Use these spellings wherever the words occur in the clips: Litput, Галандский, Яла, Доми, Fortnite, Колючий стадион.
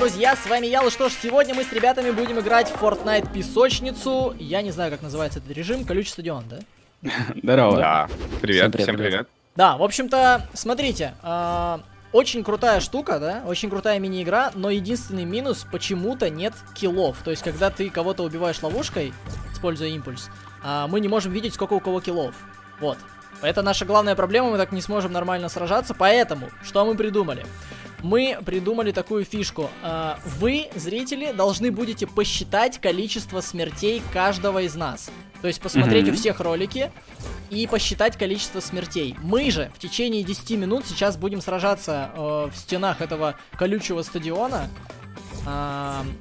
друзья, с вами Яла. Что ж, сегодня мы с ребятами будем играть в Fortnite песочницу. Я не знаю, как называется этот режим. Колючий стадион, да? Здорово. Да. Привет, всем привет. Да, в общем-то, смотрите, очень крутая штука, да? Очень крутая мини-игра, но единственный минус, почему-то нет киллов. То есть, когда ты кого-то убиваешь ловушкой, используя импульс, мы не можем видеть, сколько у кого киллов. Вот. Это наша главная проблема, мы так не сможем нормально сражаться. Поэтому, что мы придумали? Мы придумали такую фишку. Вы, зрители, должны будете посчитать количество смертей каждого из нас. То есть посмотреть у всех ролики и посчитать количество смертей. Мы же в течение 10 минут сейчас будем сражаться в стенах этого колючего стадиона.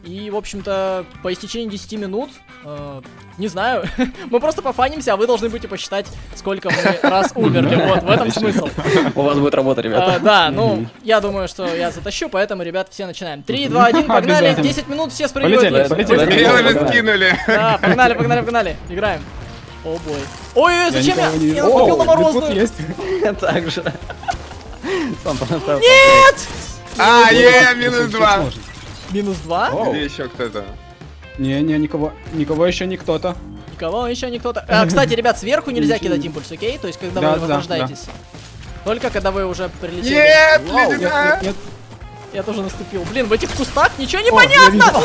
И, в общем-то, по истечении 10 минут, не знаю, мы просто пофанимся, а вы должны будете посчитать, сколько мы раз умерли. Вот, в этом смысл. У вас будет работа, ребята. Да, ну, я думаю, что я затащу, поэтому, ребят, все начинаем. 3, 2, 1, погнали, 10 минут, все спрыгивают. Полетели, да, погнали, погнали, погнали, играем. О, бой. Ой, зачем я наступил на морозную? Так же. Нет! А, е, минус 2. Минус 2? Или еще кто-то? Не, никого. Никого еще не кто-то. Никого еще не кто-то. Кстати, ребят, сверху нельзя кидать импульс, окей? То есть, когда вы возрождаетесь. Только когда вы уже прилетели. Нет, нет. Я тоже наступил. Блин, в этих кустах ничего не понятно!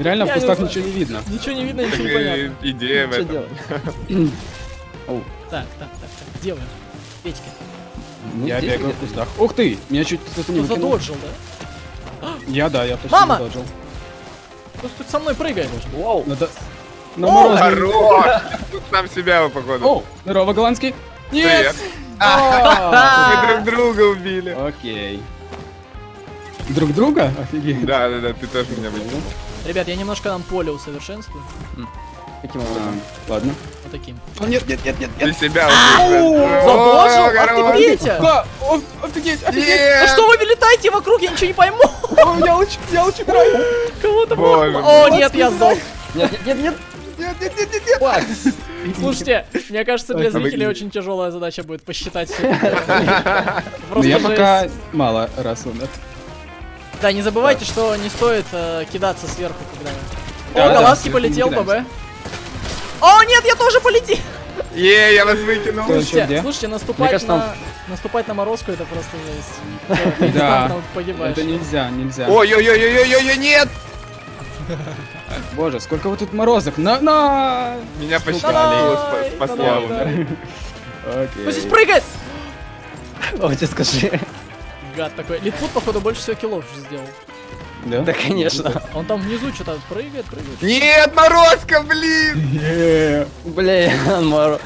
Реально в кустах ничего не видно. Ничего не видно, ничего не понятно. Идея в этом. Так. Где вы? Петька. Ну, я бегаю в кустах. Ух ты! Меня чуть кто-то не выкинул. Задоджил, да? Я точно задоджил. Кто тут со мной прыгает? Вау! Хорош! Тут сам себя, походу. О, здорово, Галандский. Нет! Мы друг друга убили. Окей. Друг друга? Офигеть. Да, ты тоже меня выкинул. Ребят, я немножко нам поле усовершенствую. Каким образом? Ладно. Вот таким. Нет. Для себя уже. Задолжил? Офигеть. А что вы вылетаете вокруг? Я ничего не пойму. Я лучше краю. Кого-то было. О, нет, я сдох. Нет. Слушайте, мне кажется, для зрителей очень тяжелая задача будет посчитать все. Я пока мало раз умер. Да, не забывайте, что не стоит кидаться сверху, когда... О, Галандский полетел, ББ. О, нет, я тоже полетел! Я вас выкинул. Слушайте, наступать на морозку — это просто жесть. Да, это нельзя. Ой-ой-ой-ой-ой-ой, нет! Боже, сколько вот тут морозок. На! Меня посчитали, спасли, я умер. Окей. Пусть прыгает! О, тебе скажи. Гад такой. Litput, походу, больше всего киллов сделал. Да, конечно. Он там внизу что-то прыгает. Нет, морозка, блин! Блин, морозка.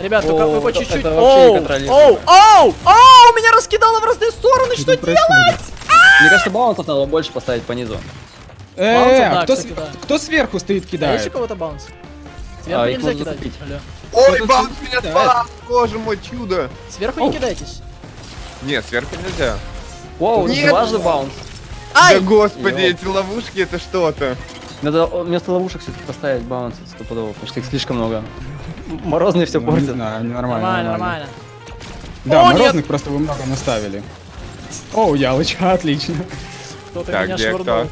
Ребят, только вы по чуть-чуть. Оу! Меня раскидало в разные стороны, что делать? Мне кажется, баунсов надо больше поставить по низу. Кто сверху стоит, кидает? Есть у кого-то баунс? Сверху нельзя кидать. Ой, баунс меня спас! Боже мой, чудо! Сверху не кидайтесь. Нет, сверху нельзя. Оу, дважды баунс. Да господи, эти ловушки — это что-то. Надо вместо ловушек все-таки поставить баунс стопудово, потому что их слишком много. Морозные все портят. Нормально. Да, морозных просто вы много наставили. О, Ялочка, отлично. Кто-то меня швырнул.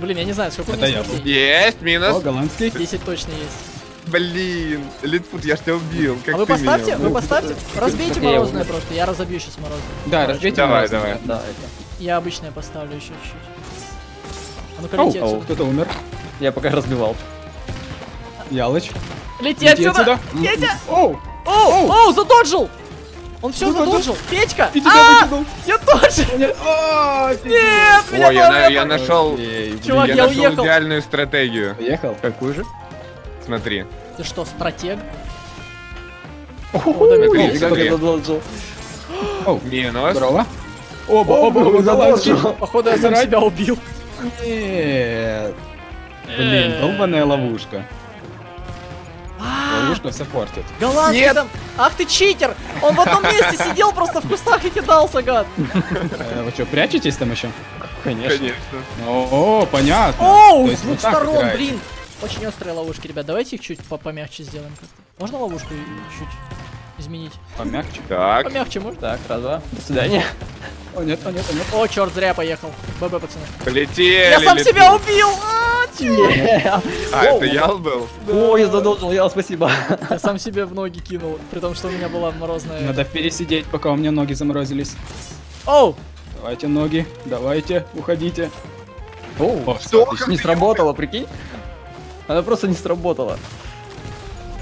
Блин, я не знаю, сколько у меня. Есть, минус. О, Галандский. 10 точно есть. Блин, Litput, я ж тебя убил. А вы поставьте, разбейте морозное просто, я разобью сейчас морозное. Да, разбейте морозное. Давай. Я обычное поставлю еще чуть-чуть. Оу, кто-то умер. Я пока разбивал. Ялыч. Лети отсюда! Петя! Оу, задоджил! Он все задоджил! Петька! Я тоже! Нет, меня я нашел идеальную стратегию. Уехал? Какую же? Смотри. Ты что, стратег? Минус. Здорово. Оба, задачи. Походу, я сам себя убил. Нет. Блин, долбаная ловушка. Ловушка все портит. Галандский там... Ах ты читер! Он в одном месте сидел просто в кустах и кидался, гад. Вы что, прячетесь там еще? Конечно. О, понятно. Оу, с двух сторон, блин. Очень острые ловушки, ребят. Давайте их чуть помягче сделаем. Можно ловушку чуть изменить? Помягче? Так. Помягче можно? Так, раз-два. До свидания. О нет, о нет, о нет. О, черт, зря поехал. ББ, пацаны. Полетели. Я сам себя убил. А, это Ял был? О, я задолжил, Ял, спасибо. Я сам себе в ноги кинул, при том, что у меня была морозная... Надо пересидеть, пока у меня ноги заморозились. Оу! Давайте ноги, давайте, уходите. Оу, не сработало, прикинь? Она просто не сработала.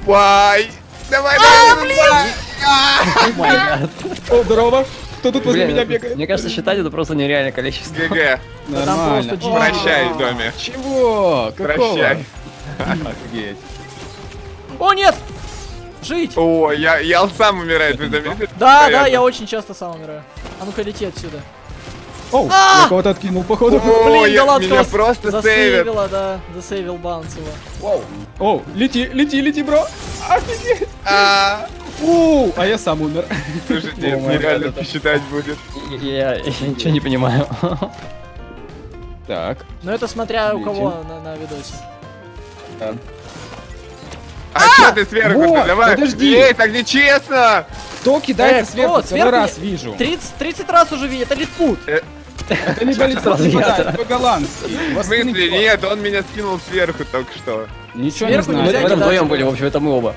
Вай! Давай, давай! О, здорово! Кто тут возле меня бегает? Мне кажется, считать это просто нереальное количество. ГГ. Нормально. Прощай, Доми. Чего? Прощай. Офигеть. О, нет! Жить! О, я сам умираю, ты заметил? Да, да, я очень часто сам умираю. А ну-ка, лети отсюда. Оу, я кого-то откинул, походу. Блин, Галандского засейвила, да. Засейвил Балансова. Оу, лети, лети, лети, бро. Офигеть. А я сам умер. Слушайте, это нереально посчитать будет. Я ничего не понимаю. Так. Ну это смотря у кого на видосе. А что ты сверху? Давай. Подожди. Эй, так нечестно. Кто кидает сверху? Второй раз вижу. 30 раз уже видит. Это Litput. Это не Litput, это Галандский. В смысле? Нет, он меня скинул сверху только что. Ничего не знаю. Мы там вдвоем были, в общем, это мы оба.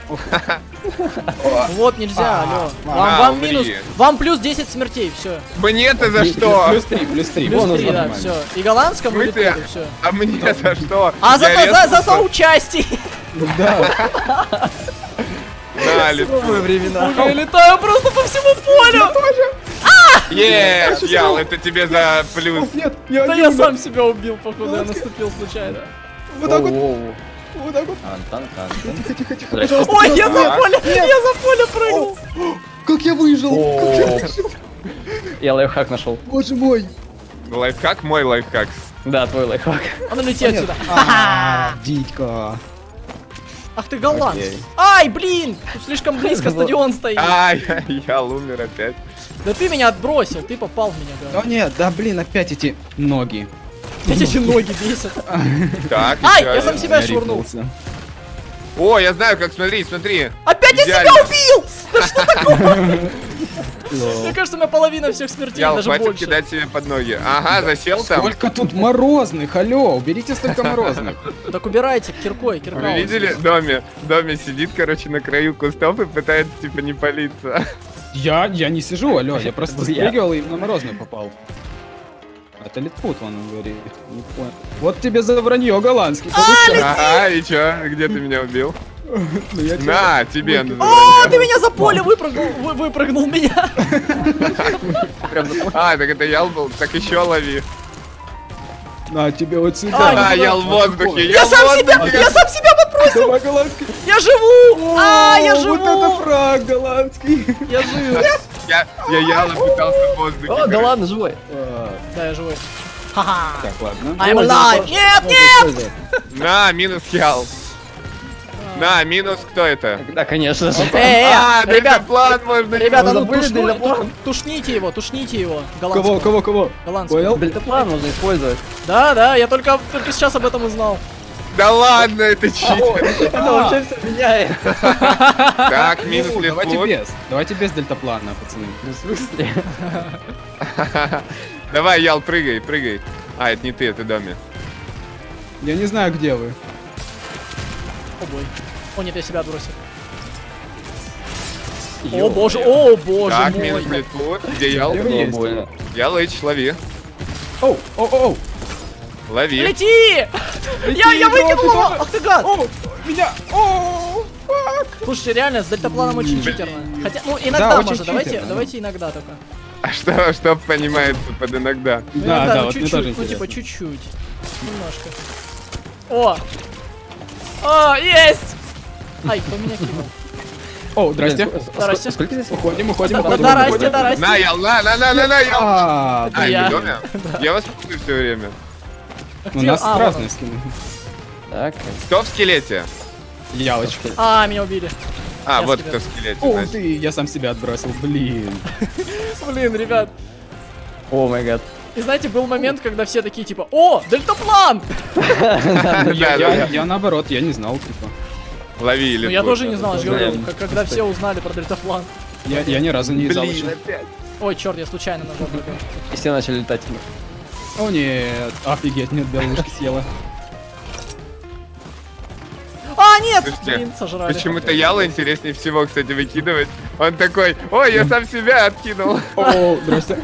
Вот нельзя, алло. Вам минус, вам плюс 10 смертей, все. Мне-то за что? Плюс 3. Плюс 3, да, все. И Галандскому, и все. А мне за что? А за соучастие. Да. Да, летаю. Уже летаю просто по всему полю. Еее, Ял, это тебе за плюс. Да я сам себя убил, походу, я наступил случайно. Вот так вот. Вот так вот. Тихо. Ой, я за поле прыгнул. Как я выжил? Я лайфхак нашел. Боже мой. Лайфхак? Мой лайфхак. Да, твой лайфхак. Он улетел отсюда. Дитька. Ах ты, Голландский. Ай, блин. Тут слишком близко стадион стоит. Ай, я умер опять. Да ты меня отбросил, ты попал в меня, да. Да нет, да блин, опять эти ноги. Эти ноги бесят. Так, ай, я сам себя швырнул. О, я знаю, как, смотри. Опять я себя убил! Да что такое? Мне кажется, у меня половина всех смертей, даже больше. Хватит кидать себе под ноги. Ага, засел там. Сколько тут морозных, алло, уберите столько морозных. Так убирайте киркой. Вы видели? Доми сидит, короче, на краю кустов и пытается, типа, не палиться. Я не сижу, алло, я просто спрыгивал и на морозную попал. Это Litput, он говорит. Не понял. Вот тебе за вранье, Галандский. Ага, и чё? Где ты меня убил? На, тебе. О, ты меня за поле выпрыгнул меня. А, так это Ял был, так еще лови. На, тебе вот сюда. А, Ял в воздухе. Я сам себя подбросил. Я живу. Я живу. Вот это фраг, Галандский. Я жив. Я Яла пытался в воздухе. О, да ладно, живой. Да, я живой. Ха-ха. Так, ладно. I'm alive. Нет! На, минус Ял. На, минус кто это? Да, конечно. Дельтаплан можно. Ребята, ну тушните его. Кого? Галандского. Дельтаплан можно использовать. Да, я только сейчас об этом узнал. Да ладно, это читер. Это вообще все меняет. Так, минус Litput. Давайте без дельтаплана, пацаны. Давай, Ял, прыгай. А, это не ты, это Доми. Я не знаю, где вы. О, бой. О, нет, я себя отбросил. О боже. Так, минус Litput. Где Ял? Ял, лови. Оу. Лови. Лети! Я выкинул его! Ах ты гад! Фак! Слушайте, реально, с дельтапланом очень читерно. Хотя, ну, иногда можно, давайте иногда только. А что понимает под иногда? Да, ну чуть-чуть, ну типа чуть-чуть. Немножко. О, есть! Ай, кто меня кинул? О, здрасте. Сколько здесь? Уходим. Да, на, Ял! Ай, Доми? Я вас путаю все время. У нас разные скины. Так. Кто в скелете? Ялочка. Меня убили. Вот кто в скелете. О, ты, я сам себя отбросил, блин. Блин, ребят. О май гад. И знаете, был момент, когда все такие типа, о, дельтаплан! Я наоборот, я не знал, типа. Лови, или я тоже не знал, когда все узнали про дельтаплан. Я ни разу не залочил. Ой, черт, я случайно нажал. И все начали летать. О нет, офигеть, нет, белушки съела. А, нет! Слушайте, блин, сожрали. Почему-то Яла интереснее всего, кстати, выкидывать. Он такой, ой, я сам себя откинул. О, здрасте.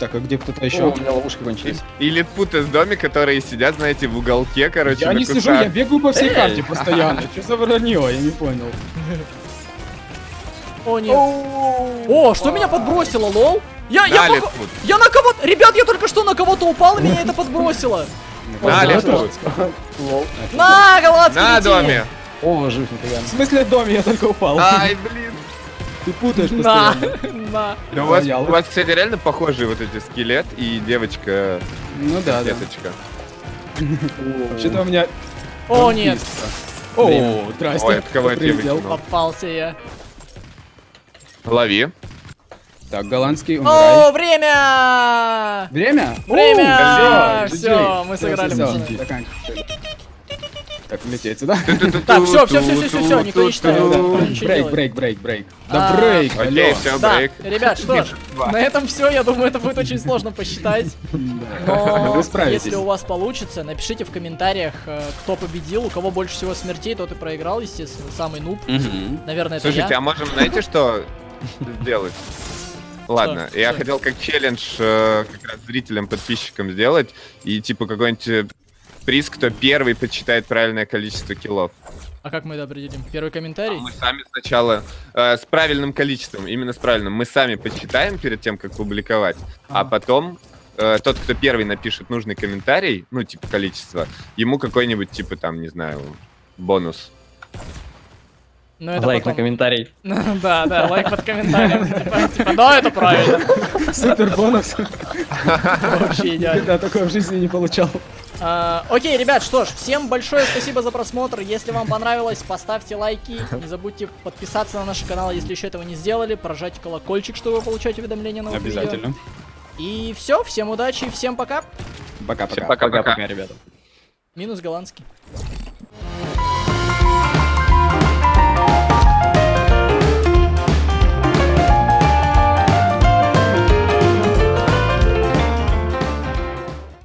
Так, а где кто-то еще? У меня ловушки кончились. И Litput из доме, которые сидят, знаете, в уголке, короче. Я не сижу, я бегаю по всей карте постоянно. Что за воронило, я не понял. О, нет. О, что меня подбросило, лол? Я на кого-то... Ребят, я только что на кого-то упал, и меня это подбросило. На, Litput. На, Галандский. На доме. О, жив, неприятно. В смысле, в доме я только упал. Ай, блин. Ты путаешь постоянно. Ну, у вас, кстати, реально похожие вот эти скелет и девочка. Ну да, деточка. Вообще-то у меня... О, нет. О, здрасте. Ой, от кого я тебя выкинул. Попался я. Лови. Так, Галандский, умирай. О, время! Время? Время! Все, мы сыграли. Так, улететь сюда. Так, все, никто не считает. Брейк. Да брейк, окей, все, брейк. Ребят, что ж, на этом все, я думаю, это будет очень сложно посчитать. Но если у вас получится, напишите в комментариях, кто победил, у кого больше всего смертей, тот и проиграл, естественно, самый нуб. Наверное, это я. Слушайте, а можем, знаете, что сделать? Ладно, я хотел как челлендж как раз зрителям, подписчикам сделать, и типа какой-нибудь... приз, кто первый подсчитает правильное количество киллов. А как мы это определим? Первый комментарий? А мы сами сначала с правильным количеством, именно с правильным, мы сами подсчитаем перед тем, как публиковать, а потом тот, кто первый напишет нужный комментарий, ну, типа количество, ему какой-нибудь, типа, там, не знаю, бонус. Лайк на комментарий. Да, лайк под комментарием. Типа, да, это правильно. Супер бонус. Вообще идеально. Да, такое в жизни не получал. Окей, ребят, что ж, всем большое спасибо за просмотр. Если вам понравилось, поставьте лайки. Не забудьте подписаться на наш канал, если еще этого не сделали. Прожать колокольчик, чтобы получать уведомления на новых видео. Обязательно. И все, всем удачи, всем пока. Пока-пока, ребята. Минус Галандский.